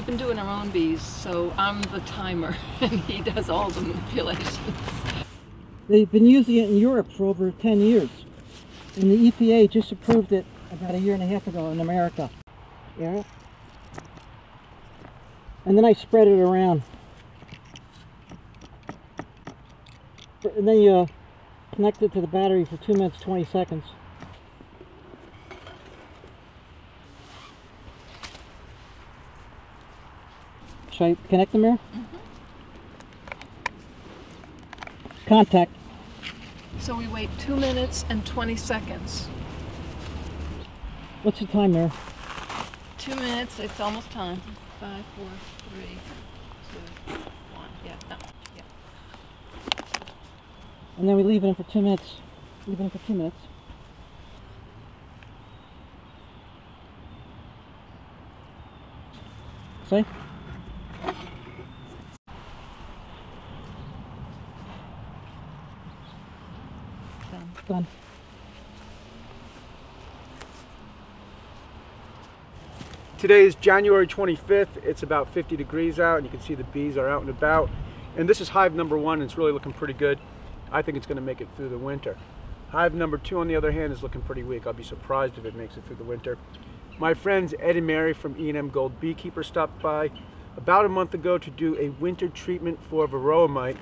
we've been doing our own bees, so I'm the timer and he does all the manipulations. They've been using it in Europe for over 10 years, and the EPA just approved it about 1.5 years ago in America. Yeah. And then I spread it around. And then you connect it to the battery for 2 minutes, 20 seconds. Should I connect them here? Mm-hmm. Contact. So we wait 2 minutes and 20 seconds. What's the time there? 2 minutes, it's almost time. 5, 4, 3, 2, 1. Yeah, no. Yeah. And then we leave it in for 2 minutes. Leave it in for 2 minutes. See? Done. Today is January 25th. It's about 50 degrees out, and you can see the bees are out and about. And this is hive number 1, and it's really looking pretty good. I think it's going to make it through the winter. Hive number 2, on the other hand, is looking pretty weak. I'll be surprised if it makes it through the winter. My friends Ed and Mary from E&M Gold Beekeepers stopped by about a month ago to do a winter treatment for varroa mite.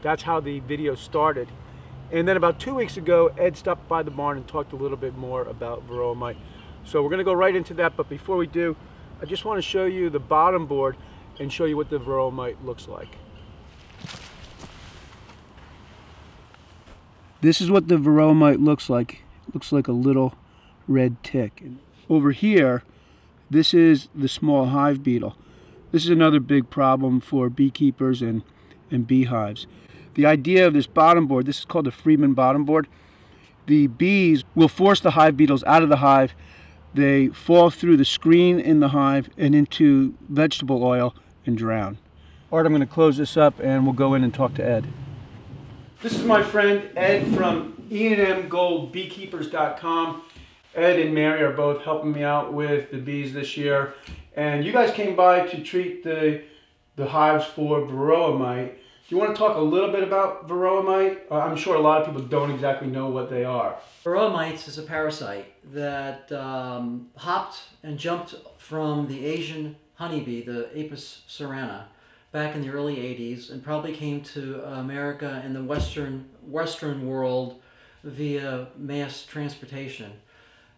That's how the video started. And then about 2 weeks ago, Ed stopped by the barn and talked a little bit more about varroa mite. So we're going to go right into that, but before we do, I just want to show you the bottom board and show you what the varroa mite looks like. This is what the varroa mite looks like. It looks like a little red tick. Over here, this is the small hive beetle. This is another big problem for beekeepers and beehives. The idea of this bottom board, this is called the Freeman bottom board. The bees will force the hive beetles out of the hive. They fall through the screen in the hive and into vegetable oil and drown. All right, I'm going to close this up and we'll go in and talk to Ed. This is my friend Ed from E&MGoldBeekeepers.com. Ed and Mary are both helping me out with the bees this year. And you guys came by to treat the hives for varroa mite. Do you want to talk a little bit about varroa mite? I'm sure a lot of people don't exactly know what they are. Varroa mites is a parasite that hopped and jumped from the Asian honeybee, the Apis cerana, back in the early 80s, and probably came to America and the Western world via mass transportation.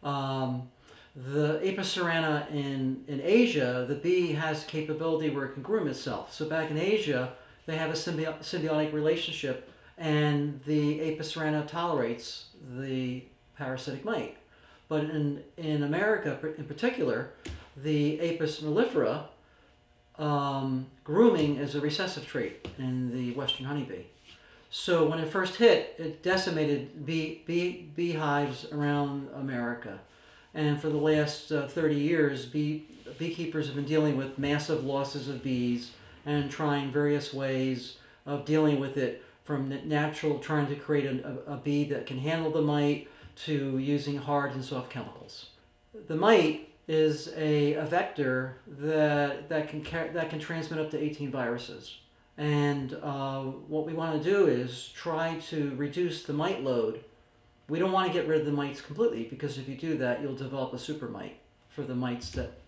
The Apis cerana in Asia, the bee has capability where it can groom itself. So back in Asia, they have a symbiotic relationship, and the Apis cerana tolerates the parasitic mite. But in America, in particular, the Apis mellifera grooming is a recessive trait in the Western honeybee. So when it first hit, it decimated beehives around America. And for the last 30 years, beekeepers have been dealing with massive losses of bees and trying various ways of dealing with it, from natural, trying to create a bee that can handle the mite, to using hard and soft chemicals. The mite is a vector that can transmit up to 18 viruses. And what we want to do is try to reduce the mite load. We don't want to get rid of the mites completely, because if you do that, you'll develop a super mite for the mites that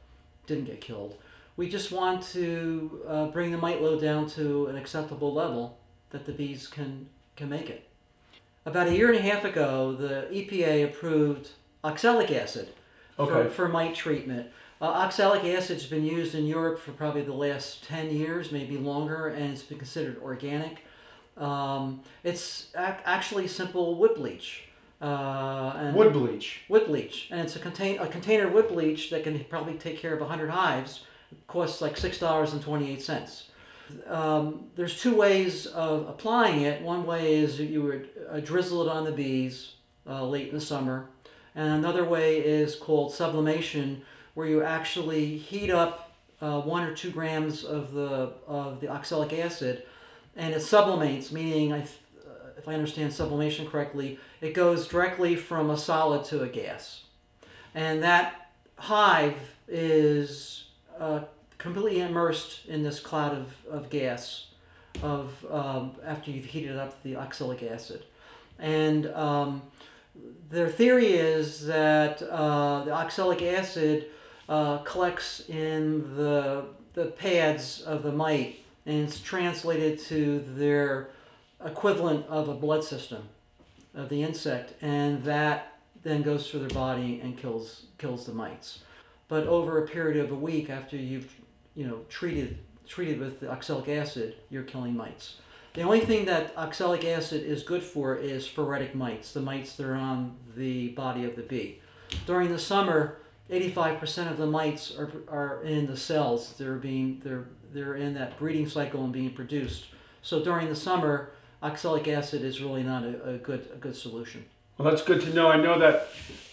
didn't get killed. We just want to bring the mite load down to an acceptable level that the bees can make it. About 1.5 years ago, the EPA approved oxalic acid for mite treatment. Oxalic acid has been used in Europe for probably the last 10 years, maybe longer, and it's been considered organic. It's actually simple wood bleach. Wood bleach? Wood bleach. And it's a container wood bleach that can probably take care of 100 hives. Costs like $6.28. There's 2 ways of applying it. One way is that you would drizzle it on the bees late in the summer, and another way is called sublimation, where you actually heat up 1 or 2 grams of the oxalic acid, and it sublimates, meaning if I understand sublimation correctly, it goes directly from a solid to a gas, and that hive is completely immersed in this cloud of gas of after you've heated up the oxalic acid. And their theory is that the oxalic acid collects in the pads of the mite, and it's translated to their equivalent of a blood system of the insect, and that then goes through their body and kills the mites. But over a period of a week after you've treated with the oxalic acid, you're killing mites. The only thing that oxalic acid is good for is phoretic mites, the mites that are on the body of the bee. During the summer, 85% of the mites are in the cells. They're in that breeding cycle and being produced. So during the summer, oxalic acid is really not a good solution. Well, that's good to know. I know that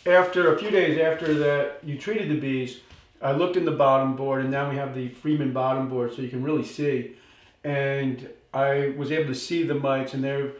after a few days after that you treated the bees, I looked in the bottom board, and now we have the Freeman bottom board, so you can really see. And I was able to see the mites, and they're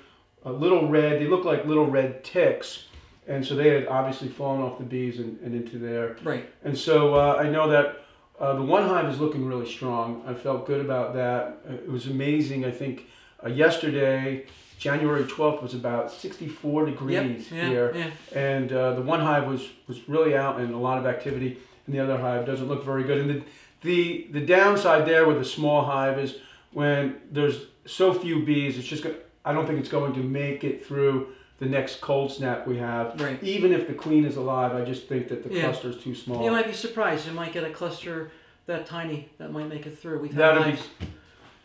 a little red. They look like little red ticks. And so they had obviously fallen off the bees and into there. Right. And so I know that the one hive is looking really strong. I felt good about that. It was amazing. I think yesterday, January 12th, was about 64 degrees here. Yeah. And the one hive was really out and a lot of activity. And the other hive doesn't look very good. And the downside there with the small hive is when there's so few bees, it's just I don't think it's going to make it through the next cold snap we have. Right. Even if the queen is alive, I just think that the cluster is too small. You might be surprised. You might get a cluster that tiny that might make it through. We've had hives,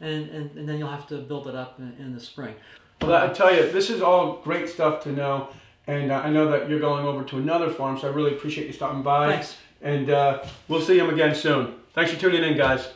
and then you'll have to build it up in the spring. Well, I tell you, this is all great stuff to know, and I know that you're going over to another farm, so I really appreciate you stopping by. Thanks. And we'll see him again soon. Thanks for tuning in, guys.